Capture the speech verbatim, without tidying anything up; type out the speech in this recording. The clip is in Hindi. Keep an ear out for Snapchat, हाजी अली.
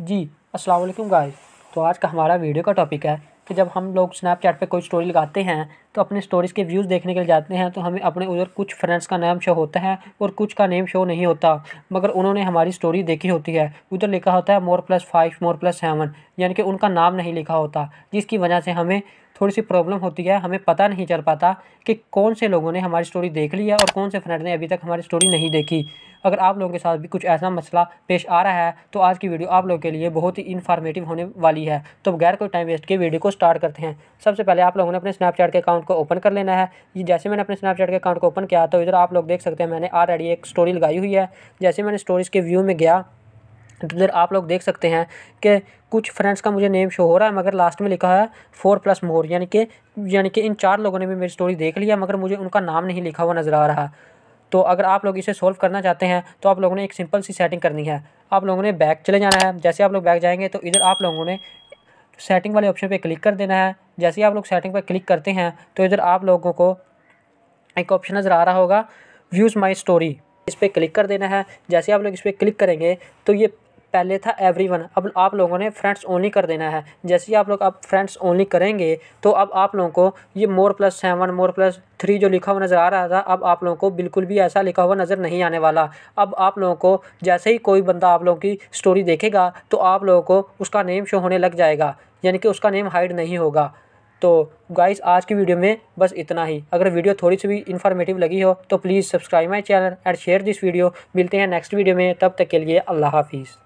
जी अस्सलाम वालेकुम गाइस। तो आज का हमारा वीडियो का टॉपिक है कि जब हम लोग स्नैपचैट पे कोई स्टोरी लगाते हैं तो अपने स्टोरीज़ के व्यूज़ देखने के लिए जाते हैं तो हमें अपने उधर कुछ फ्रेंड्स का नाम शो होता है और कुछ का नेम शो नहीं होता, मगर उन्होंने हमारी स्टोरी देखी होती है। उधर लिखा होता है more plus five more plus seven, यानी कि उनका नाम नहीं लिखा होता, जिसकी वजह से हमें थोड़ी सी प्रॉब्लम होती है। हमें पता नहीं चल पाता कि कौन से लोगों ने हमारी स्टोरी देख ली है और कौन से फ्रेंड ने अभी तक हमारी स्टोरी नहीं देखी। अगर आप लोगों के साथ भी कुछ ऐसा मसला पेश आ रहा है तो आज की वीडियो आप लोगों के लिए बहुत ही इन्फॉर्मेटिव होने वाली है। तो बगैर कोई टाइम वेस्ट किए वीडियो को स्टार्ट करते हैं। सबसे पहले आप लोगों ने अपने स्नैपचैट के अकाउंट को ओपन कर लेना है। ये जैसे मैंने अपने स्नैपचैट के अकाउंट को ओपन किया तो इधर आप लोग देख सकते हैं मैंने ऑलरेडी एक स्टोरी लगाई हुई है। जैसे मैंने स्टोरीज़ के व्यू में गया तो इधर आप लोग देख सकते हैं कि कुछ फ्रेंड्स का मुझे नेम शो हो रहा है, मगर लास्ट में लिखा है फोर प्लस मोर, यानी कि यानी कि इन चार लोगों ने भी मेरी स्टोरी देख लिया, मगर मुझे उनका नाम नहीं लिखा हुआ नज़र आ रहा। तो अगर आप लोग इसे सॉल्व करना चाहते हैं तो आप लोगों ने एक सिंपल सी सेटिंग करनी है। आप लोगों ने बैक चले जाना है। जैसे आप लोग बैक जाएंगे तो इधर आप लोगों ने सेटिंग वाले ऑप्शन पर क्लिक कर देना है। जैसे आप लोग सेटिंग पर क्लिक करते हैं तो इधर आप लोगों को एक ऑप्शन नज़र आ रहा होगा व्यूज़ माई स्टोरी, इस पर क्लिक कर देना है। जैसे आप लोग इस पर क्लिक करेंगे तो ये पहले था एवरीवन, अब आप लोगों ने फ्रेंड्स ओनली कर देना है। जैसे ही आप लोग अब फ्रेंड्स ओनली करेंगे तो अब आप लोगों को ये more plus seven more plus three जो लिखा हुआ नज़र आ रहा था अब आप लोगों को बिल्कुल भी ऐसा लिखा हुआ नज़र नहीं आने वाला। अब आप लोगों को जैसे ही कोई बंदा आप लोगों की स्टोरी देखेगा तो आप लोगों को उसका नेम शो होने लग जाएगा, यानी कि उसका नेम हाइड नहीं होगा। तो गाइस आज की वीडियो में बस इतना ही। अगर वीडियो थोड़ी सी भी इन्फॉर्मेटिव लगी हो तो please subscribe my channel and share this video. मिलते हैं नेक्स्ट वीडियो में, तब तक के लिए अल्लाह हाफिज़।